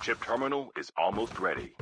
Chip terminal is almost ready.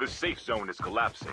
The safe zone is collapsing.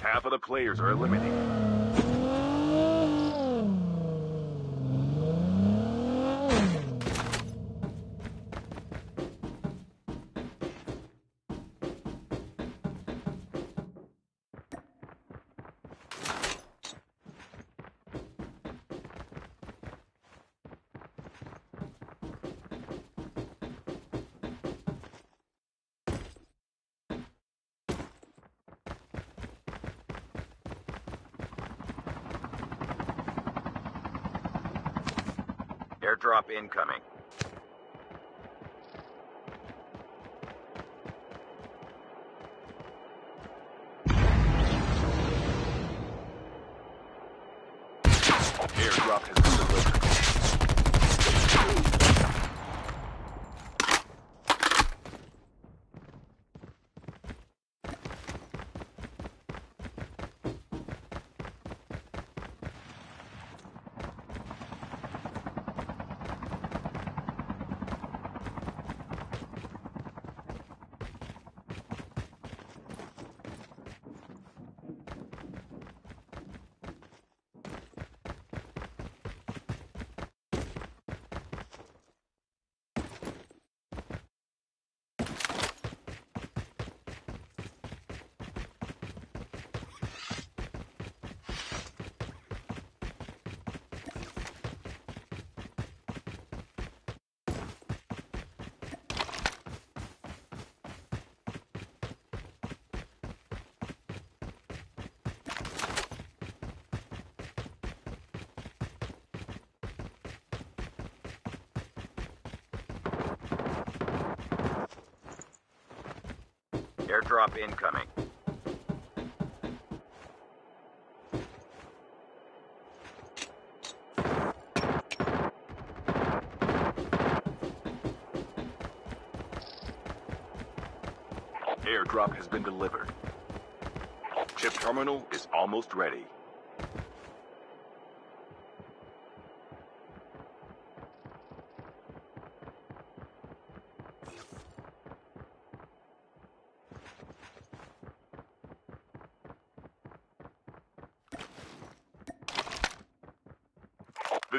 Half of the players are eliminated. Airdrop incoming. Airdrop has been delivered. Airdrop incoming. drop has been delivered. Chip terminal is almost ready. The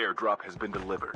Airdrop has been delivered.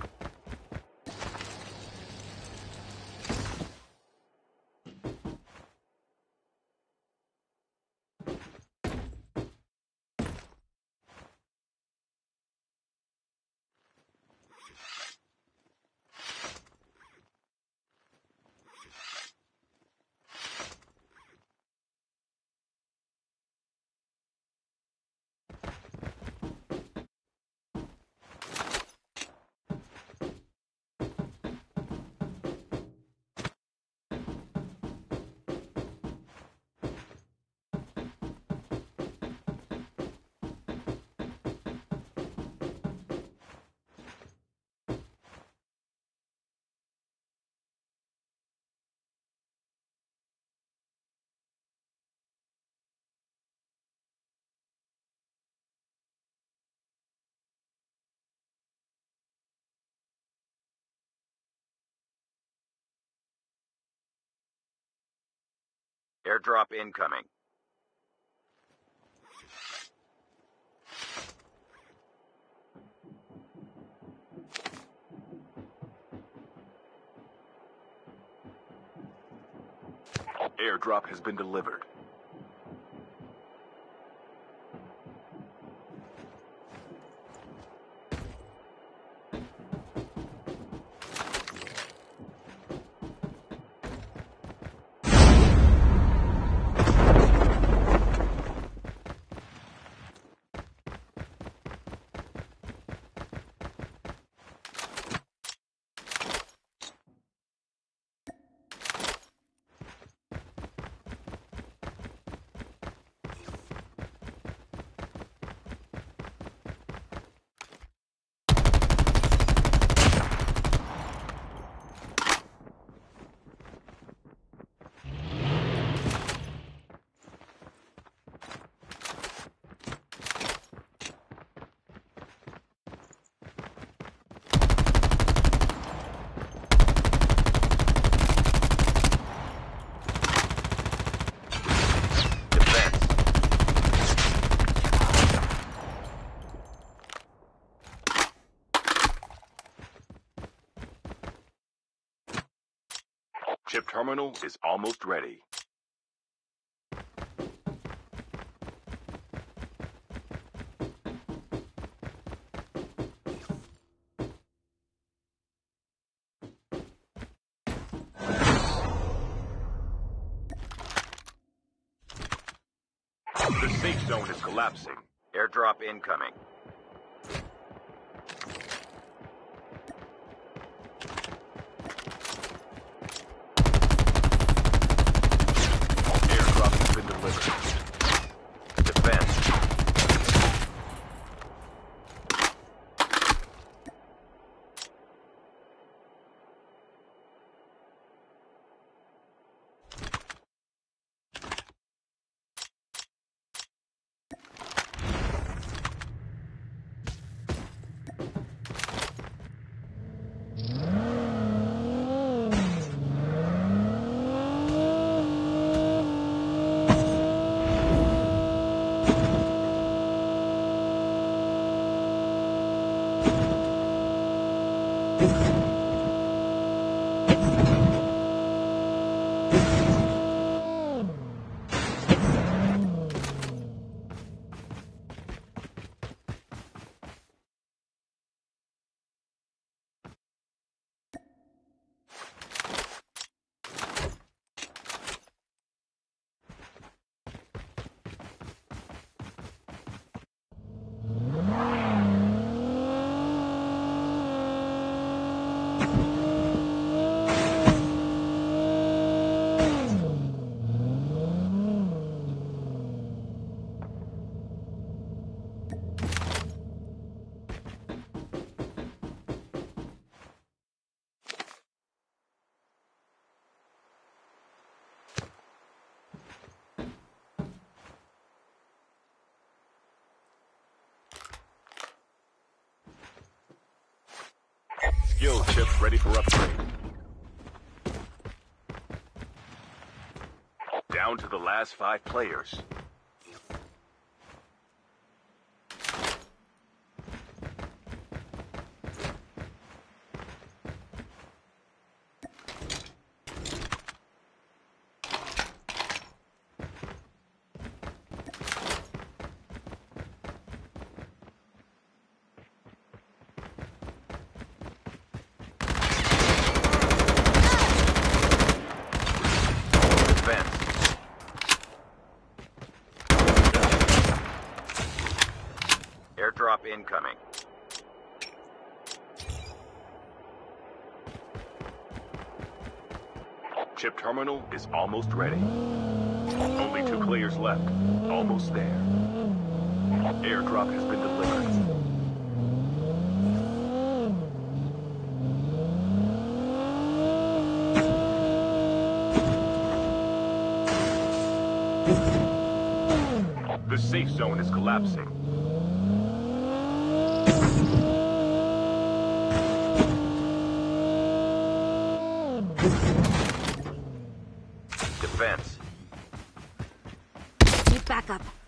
Airdrop incoming. Airdrop has been delivered. Chip terminal is almost ready. The safe zone is collapsing. Airdrop incoming. Guild chips ready for upgrade. Down to the last 5 players. Airdrop incoming. Chip terminal is almost ready. Only 2 players left. Almost there. Airdrop has been delivered. The safe zone is collapsing. Defense. Keep back up.